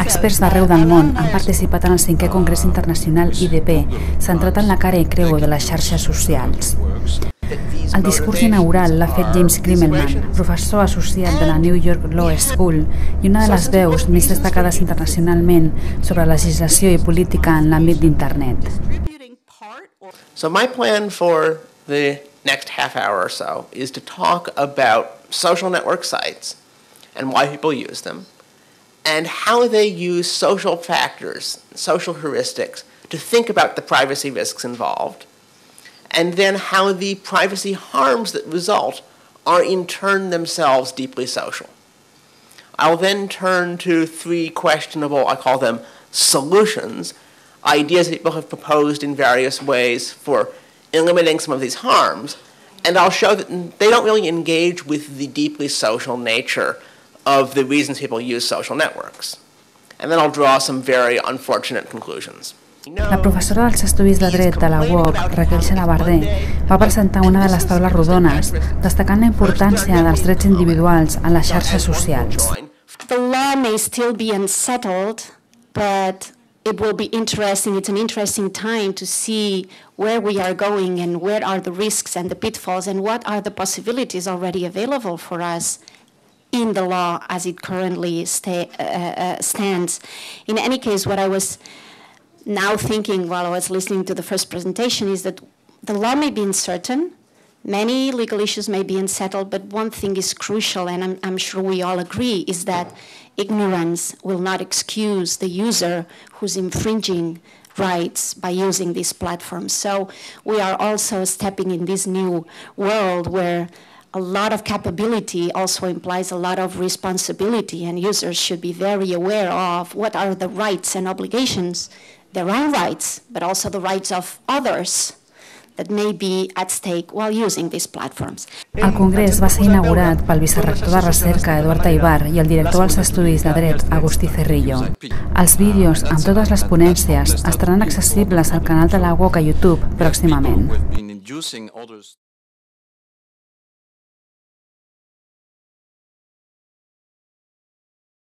Experts d'arreu del món han participat en el 5è Congrés Internacional IDP, centrat en la cara i creu de les xarxes socials. El discurs inaugural l'ha fet James Grimmelman, professor associat de la New York Law School i una de les veus més destacades internacionalment sobre legislació i política en l'àmbit d'internet. So my plan for the next half hour or so is to talk about social network sites and why people use them, and how they use social factors, social heuristics, to think about the privacy risks involved, and then how the privacy harms that result are in turn themselves deeply social. I'll then turn to three questionable, I call them solutions, ideas that people have proposed in various ways for eliminating some of these harms, and I'll show that they don't really engage with the deeply social nature of the reasons people use social networks. And then I'll draw some very unfortunate conclusions. La professora dels Estudis de Dret de la UOC, Raquel Xalabarder, va presentar una de les taules rodones destacant la importància dels drets individuals en les xarxes socials. The law may still be unsettled, but it will be interesting. It's an interesting time to see where we are going and where are the risks and the pitfalls and what are the possibilities already available for us in the law as it currently stands. In any case, what I was now thinking while I was listening to the first presentation is that the law may be uncertain, many legal issues may be unsettled, but one thing is crucial, and I'm sure we all agree, is that ignorance will not excuse the user who's infringing rights by using these platforms. So we are also stepping in this new world where a lot of capability also implies a lot of responsibility, and users should be very aware of what are the rights and obligations, their own rights, but also the rights of others that may be at stake while using these platforms. El Congrés va ser inaugurat pel vicerector de recerca Eduard Aibar i el director dels Estudis de Dret Agustí Cerrillo. Els vídeos amb totes les ponències estaran accessibles al canal de la UOC a YouTube pròximament.